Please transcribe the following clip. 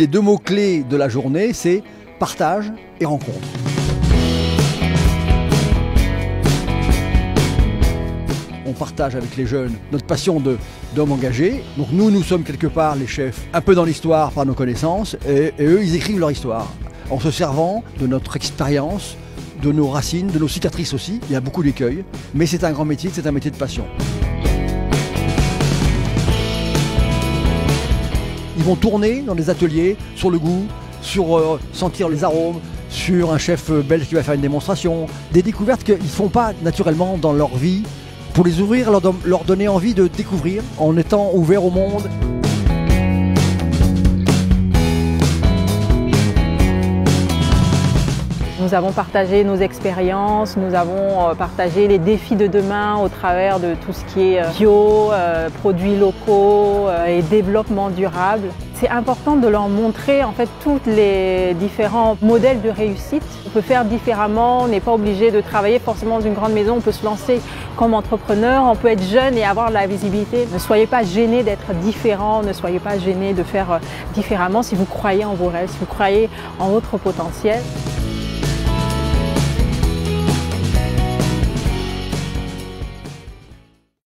les deux mots-clés de la journée, c'est partage et rencontre. On partage avec les jeunes notre passion d'hommes engagés. Donc nous sommes quelque part les chefs, un peu dans l'histoire par nos connaissances, et eux, ils écrivent leur histoire en se servant de notre expérience, de nos racines, de nos cicatrices aussi. Il y a beaucoup d'écueils, mais c'est un grand métier, c'est un métier de passion. Ils vont tourner dans des ateliers sur le goût, sur sentir les arômes, sur un chef belge qui va faire une démonstration, des découvertes qu'ils ne font pas naturellement dans leur vie, pour les ouvrir, leur donner envie de découvrir en étant ouverts au monde. Nous avons partagé nos expériences, nous avons partagé les défis de demain au travers de tout ce qui est bio, produits locaux et développement durable. C'est important de leur montrer en fait tous les différents modèles de réussite. On peut faire différemment, on n'est pas obligé de travailler forcément dans une grande maison, on peut se lancer comme entrepreneur, on peut être jeune et avoir de la visibilité. Ne soyez pas gênés d'être différents, ne soyez pas gênés de faire différemment si vous croyez en vos rêves, si vous croyez en votre potentiel.